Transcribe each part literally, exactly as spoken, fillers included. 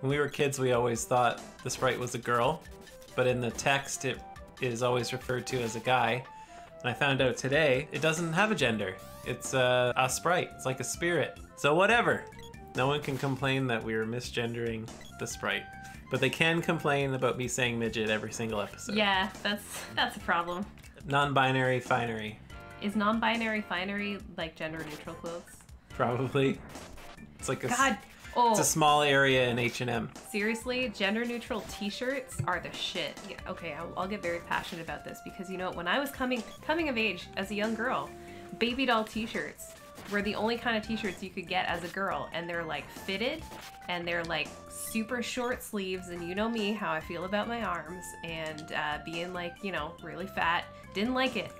When we were kids, we always thought the sprite was a girl, but in the text, it is always referred to as a guy. And I found out today, it doesn't have a gender. It's uh, a sprite, it's like a spirit. So whatever. No one can complain that we were misgendering the sprite, but they can complain about me saying midget every single episode. Yeah, that's that's a problem. Non-binary finery. Is non-binary finery like gender-neutral clothes? Probably. It's like a God. Oh. It's a small area in H and M. Seriously, gender-neutral t-shirts are the shit. Yeah, okay, I'll, I'll get very passionate about this because, you know, when I was coming coming of age as a young girl, baby doll t-shirts were the only kind of t-shirts you could get as a girl, and they're like fitted and they're like super short sleeves, and you know me, how I feel about my arms and uh, being like, you know, really fat. Didn't like it.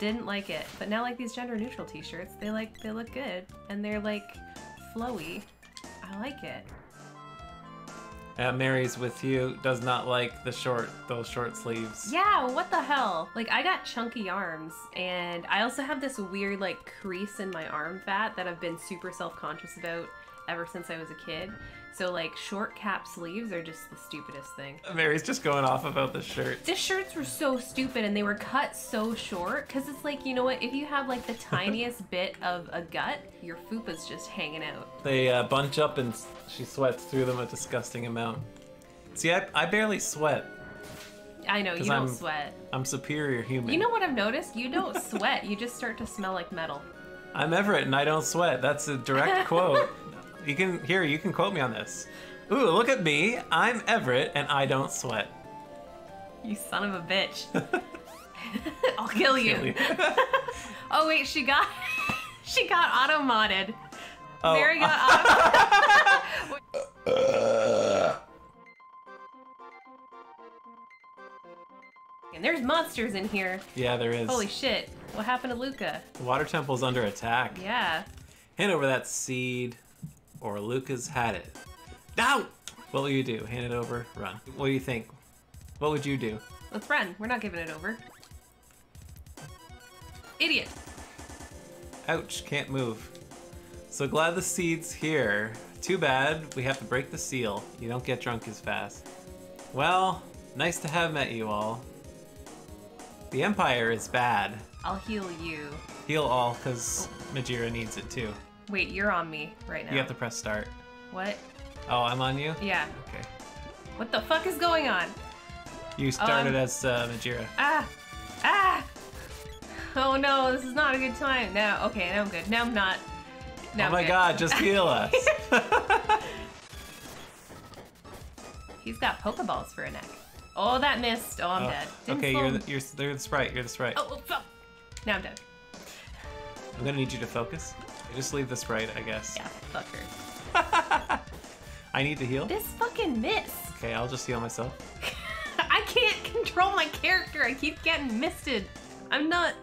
Didn't like it. But now like these gender-neutral t-shirts, they like, they look good and they're like flowy. I like it. Uh, Mary's with you does not like the short, those short sleeves. Yeah, what the hell? Like, I got chunky arms, and I also have this weird, like, crease in my arm fat that I've been super self-conscious about ever since I was a kid. So, like, short cap sleeves are just the stupidest thing. Mary's just going off about the shirt. The shirts were so stupid, and they were cut so short, because it's like, you know what, if you have, like, the tiniest bit of a gut, your fupa's just hanging out. They uh, bunch up, and she sweats through them a disgusting amount. See, I, I barely sweat. I know, you don't I'm, sweat. I'm superior human. You know what I've noticed? You don't sweat. You just start to smell like metal. I'm Everett, and I don't sweat. That's a direct quote. You can, here, you can quote me on this. Ooh, look at me. I'm Everett, and I don't sweat. You son of a bitch. I'll kill you. Kill you. Oh, wait, she got, she got auto-modded. Oh. Mary got auto-modded. And there's monsters in here. Yeah, there is. Holy shit. What happened to Luca? The water temple's under attack. Yeah. Hand over that seed. Or Luca's had it. No! What will you do? Hand it over, run. What do you think? What would you do? Let's run. We're not giving it over. Idiot. Ouch, can't move. So glad the seed's here. Too bad we have to break the seal. You don't get drunk as fast. Well, nice to have met you all. The Empire is bad. I'll heal you. Heal all, because oh. Majira needs it too. Wait, you're on me right now. You have to press start. What? Oh, I'm on you? Yeah. Okay. What the fuck is going on? You started oh, as uh, Majira. Ah! Ah! Oh no, this is not a good time. Now, okay, now I'm good. Now I'm not. Now oh I'm my good. God, just heal us. He's got Pokeballs for a neck. Oh, that missed. Oh, I'm oh. dead. Didn't okay, you're the, you're, you're the sprite. You're the sprite. Oh, oh, now I'm dead. I'm gonna need you to focus. Just leave this right, I guess. Yeah, fuck her. I need to heal? This fucking missed. Okay, I'll just heal myself. I can't control my character. I keep getting misted. I'm not...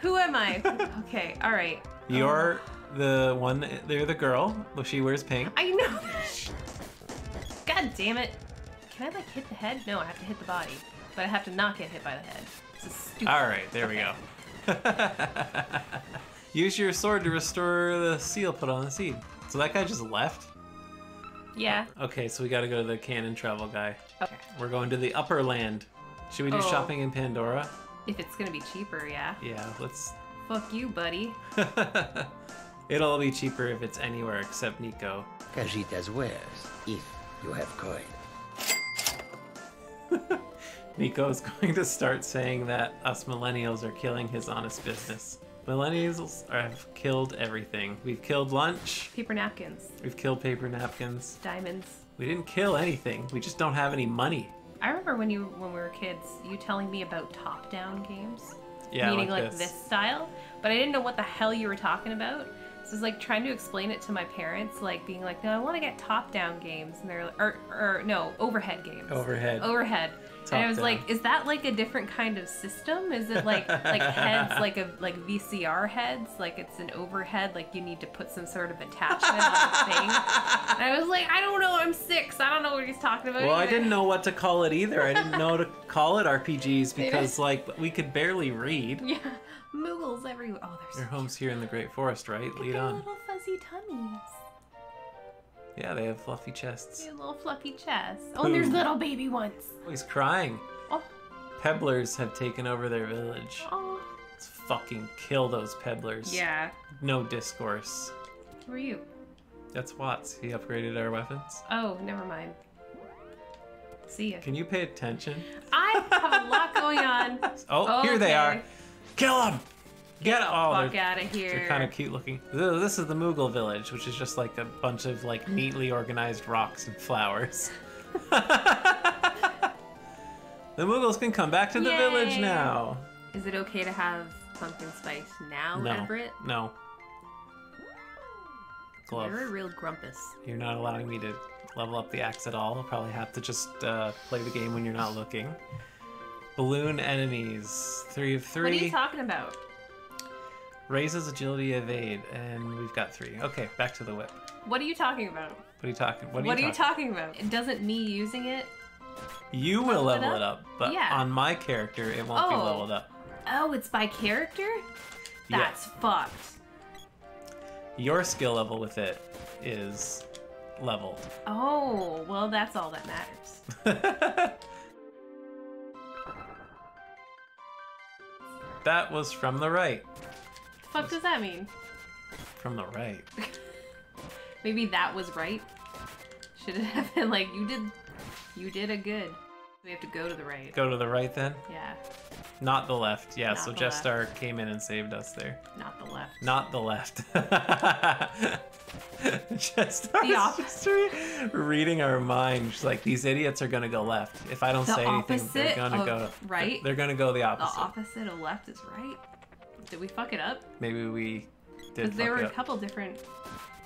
Who am I? Okay, all right. You're um... the one... You're the girl. She wears pink. I know. God damn it. Can I, like, hit the head? No, I have to hit the body. But I have to not get hit by the head. This is stupid. All right, there okay. we go. Use your sword to restore the seal put on the seed. So that guy just left? Yeah. Okay, so we gotta go to the cannon travel guy. Okay. We're going to the upper land. Should we do oh. shopping in Pandora? If it's gonna be cheaper, yeah. Yeah, let's... Fuck you, buddy. It'll be cheaper if it's anywhere except Nico. Cajitas wares, if you have coin. Nico's going to start saying that us millennials are killing his honest business. Millennials have killed everything. We've killed lunch. Paper napkins. We've killed paper napkins. Diamonds. We didn't kill anything. We just don't have any money. I remember when you when we were kids, you telling me about top-down games. Yeah, meaning like, like this. this style. But I didn't know what the hell you were talking about. So I was like trying to explain it to my parents, like being like, no, I want to get top-down games, and they're like, or, or no, overhead games. Overhead. Overhead. Top and I was down. Like, is that like a different kind of system? Is it like like heads, like a like V C R heads, like it's an overhead, like you need to put some sort of attachment on the thing? And I was like, I don't know, I'm six, I don't know what he's talking about. Well, either. I didn't know what to call it either. I didn't know to call it R P Gs because like we could barely read. Yeah, Moogles everywhere. Oh, there's your home's here in the Great Forest, right? Look Lead on. Little fuzzy tummies. Yeah, they have fluffy chests. They have little fluffy chests. Oh, and there's little baby ones. Oh, he's crying. Oh. Pebblers have taken over their village. Oh. Let's fucking kill those Pebblers. Yeah. No discourse. Who are you? That's Watts. He upgraded our weapons. Oh, never mind. See ya. Can you pay attention? I have a lot going on. Oh, okay. Here they are. Kill them! Get, Get the oh, fuck out of here. They're kind of cute looking. This is the Moogle village, which is just like a bunch of like neatly organized rocks and flowers. The Moogles can come back to the Yay. village now. Is it okay to have pumpkin spice now, no. Everett? No. Glove. You're a real grumpus. You're not allowing me to level up the axe at all. I'll probably have to just uh, play the game when you're not looking. Balloon enemies. Three of three. What are you talking about? Raises agility, evade, and we've got three. Okay, back to the whip. What are you talking about? What are you talking? What are, what you, are talking? you talking about? It doesn't me using it. You will level it up, it up but yeah. on my character, it won't oh. be leveled up. Oh, it's by character? That's yeah. fucked. Your skill level with it is leveled. Oh, well, that's all that matters. That was from the right. What the fuck does that mean? From the right. Maybe that was right. Should it have been like you did? You did a good. We have to go to the right. Go to the right then. Yeah. Not the left. Yeah. Not so Jester left. came in and saved us there. Not the left. Not the left. Jester just reading our mind. She's like, these idiots are gonna go left. If I don't the say anything, they're gonna go right. They're, they're gonna go the opposite. The opposite of left is right. Did we fuck it up? Maybe we did. Because there were a couple different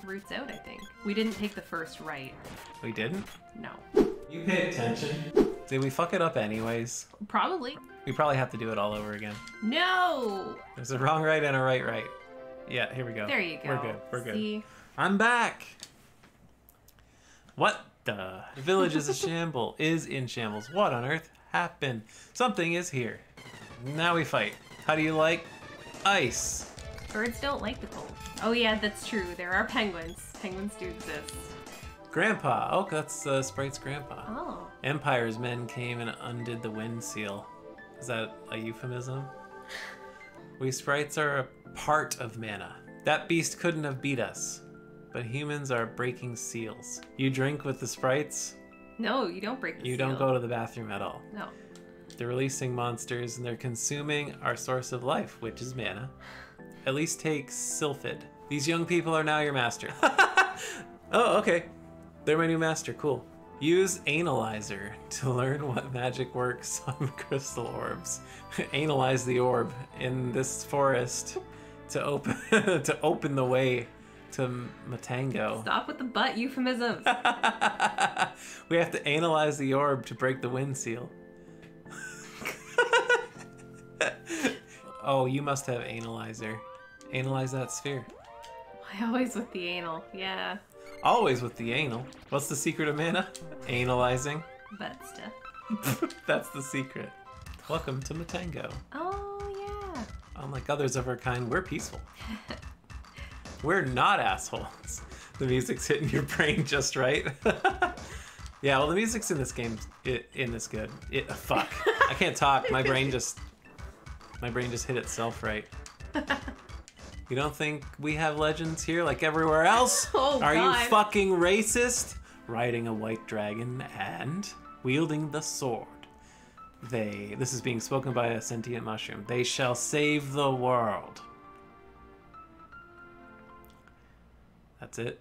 routes out, I think. We didn't take the first right. We didn't? No. You pay attention. Did we fuck it up anyways? Probably. We probably have to do it all over again. No! There's a wrong right and a right right. Yeah, here we go. There you go. We're good. We're good. See? I'm back! What the? The village is a shamble. Is in shambles. What on earth happened? Something is here. Now we fight. How do you like? Ice. Birds don't like the cold. Oh yeah, that's true. There are penguins. Penguins do exist. Grandpa. Oh, that's uh, Sprite's grandpa. Oh. Empire's men came and undid the wind seal. Is that a euphemism? We Sprites are a part of mana. That beast couldn't have beat us, but humans are breaking seals. You drink with the Sprites? No, you don't break the seal. You don't go to the bathroom at all. No. They're releasing monsters and they're consuming our source of life, which is mana. At least take Sylphid. These young people are now your master. Oh, okay. They're my new master. Cool. Use Analyzer to learn what magic works on crystal orbs. Analyze the orb in this forest to open to open the way to Matango. Stop with the butt euphemisms. We have to analyze the orb to break the wind seal. Oh, you must have Analyzer. Analyze that sphere. I always with the anal, yeah. Always with the anal. What's the secret of mana? Analyzing. That stuff. That's the secret. Welcome to Matango. Oh, yeah. Unlike others of our kind, we're peaceful. We're not assholes. The music's hitting your brain just right. Yeah, well, the music's in this game, it, in this good. It, fuck. I can't talk. My brain just, my brain just hit itself right. You don't think we have legends here like everywhere else? Oh, Are God. you fucking racist? Riding a white dragon and wielding the sword. They, this is being spoken by a sentient mushroom. They shall save the world. That's it.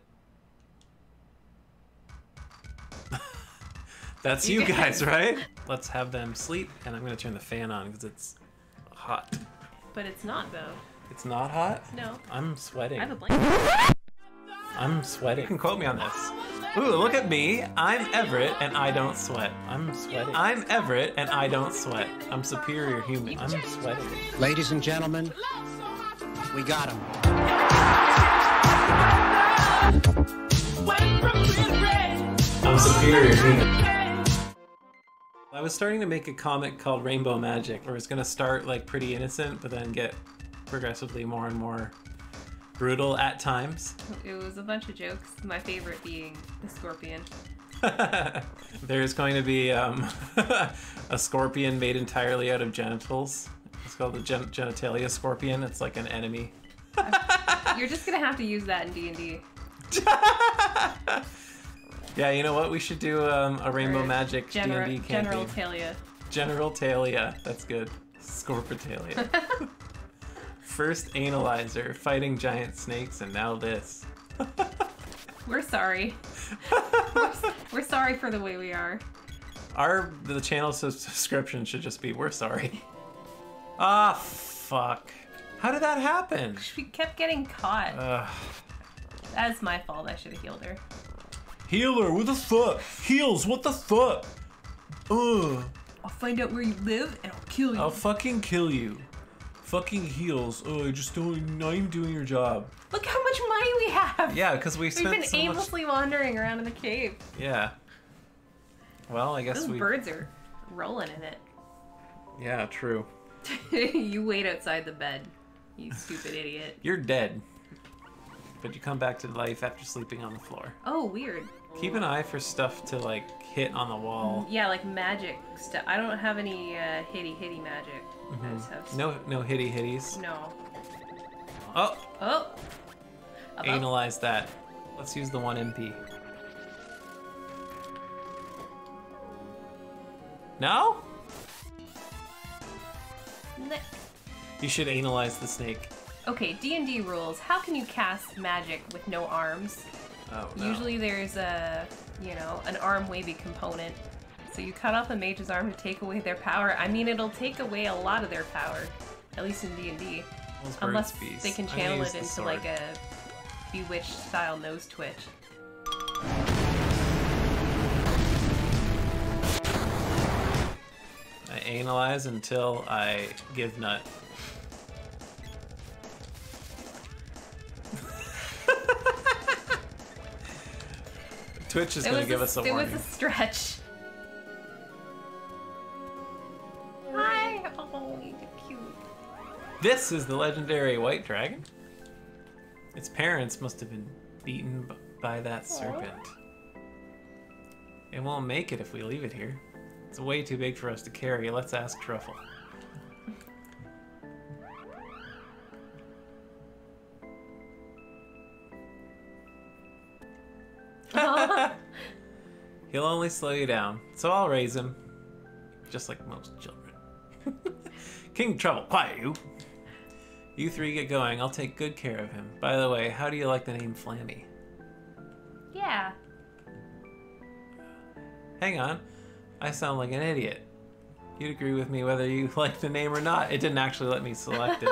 That's you guys, right? Let's have them sleep, and I'm gonna turn the fan on because it's hot. But it's not though. It's not hot? No. I'm sweating. I have a blanket. I'm sweating. You can quote me on this. Ooh, look at me. I'm Everett, and I don't sweat. I'm sweating. I'm Everett, and I don't sweat. I'm superior human. I'm sweating. Ladies and gentlemen, we got him. I'm superior human. I was starting to make a comic called Rainbow Magic, where it's gonna start like pretty innocent, but then get progressively more and more brutal at times. It was a bunch of jokes, my favorite being the scorpion. There's going to be um, a scorpion made entirely out of genitals. It's called the gen genitalia scorpion. It's like an enemy. You're just gonna have to use that in D and D. Yeah, you know what? We should do um, a Rainbow or Magic D and D campaign. Generaltalia. Generaltalia. That's good. Scorpitalia. First analyzer, fighting giant snakes, and now this. We're sorry. we're, we're sorry for the way we are. Our the channel subscription should just be we're sorry. Ah, oh, fuck. How did that happen? She kept getting caught. Ugh. That's my fault. I should have healed her. Heal her? What the fuck? Heals? What the fuck? Ugh. I'll find out where you live and I'll kill you. I'll fucking kill you. Fucking heals. Oh, I just don't. Now you're doing your job. Look how much money we have. Yeah, because we spent. We've been so aimlessly much... wandering around in the cave. Yeah. Well, I guess those we... birds are rolling in it. Yeah, true. You wait outside the bed, you stupid idiot. You're dead. But you come back to life after sleeping on the floor. Oh, weird. Keep an eye for stuff to, like, hit on the wall. Yeah, like magic stuff. I don't have any uh, hitty-hitty magic. Mm-hmm. I just have stuff. No, no hitty-hitties? No. Oh! Oh! About. Analyze that. Let's use the one M P. No? No. You should analyze the snake. Okay, D and D rules. How can you cast magic with no arms? Oh, no. Usually there's a, you know, an arm wavy component. So you cut off a mage's arm to take away their power. I mean, it'll take away a lot of their power, at least in D and D. Unless they can channel it into like a bewitched style nose twitch. I analyze until I give nut. Twitch is going to give a, us a it warning. It was a stretch. Hi! Oh, you're cute. This is the legendary white dragon. Its parents must have been beaten by that Aww. serpent. It won't make it if we leave it here. It's way too big for us to carry. Let's ask Truffle. He'll only slow you down, so I'll raise him. Just like most children. King Trouble, quiet you. You three get going, I'll take good care of him. By the way, how do you like the name Flammy? Yeah. Hang on, I sound like an idiot. You'd agree with me whether you like the name or not. It didn't actually let me select it.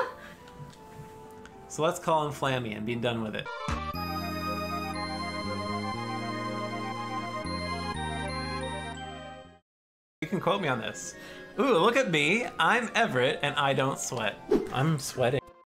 So let's call him Flammy and be done with it. You can quote me on this. Ooh, look at me. I'm Everett and I don't sweat. I'm sweating.